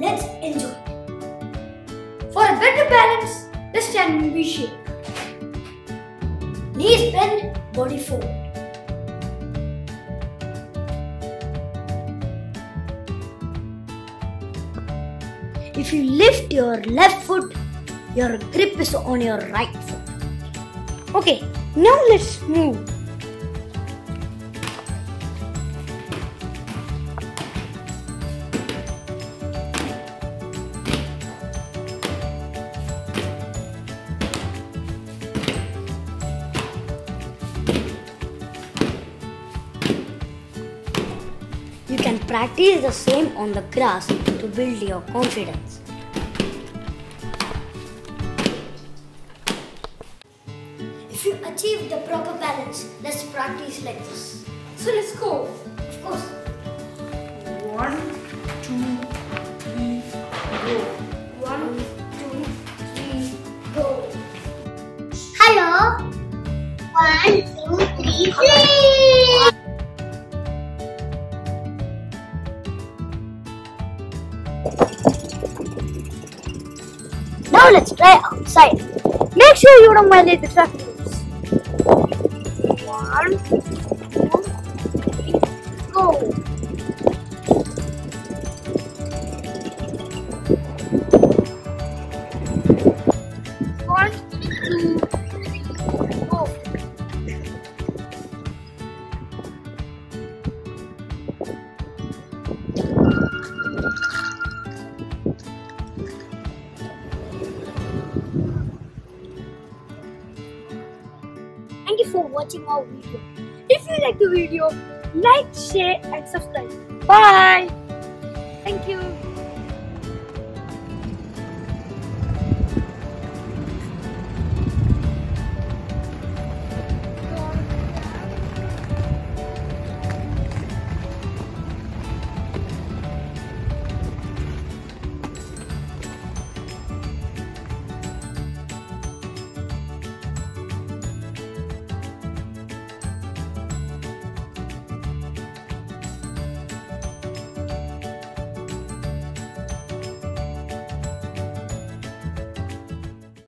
Let's enjoy. For a better balance, this can be shaped. Knees bend, body forward. If you lift your left foot, your grip is on your right foot. Okay, now let's move. You can practice the same on the grass to build your confidence. If you achieve the proper balance, let's practice like this. So let's go. Of course. 1, 2, 3, go. 1, 2, 3, go. Hello. 1, 2, 3, go. Now let's play outside. Make sure you don't violate the traffic rules. 1, 2, 3, go. Thank you for watching our video. If you like the video, like, share and subscribe. Bye. Thank you.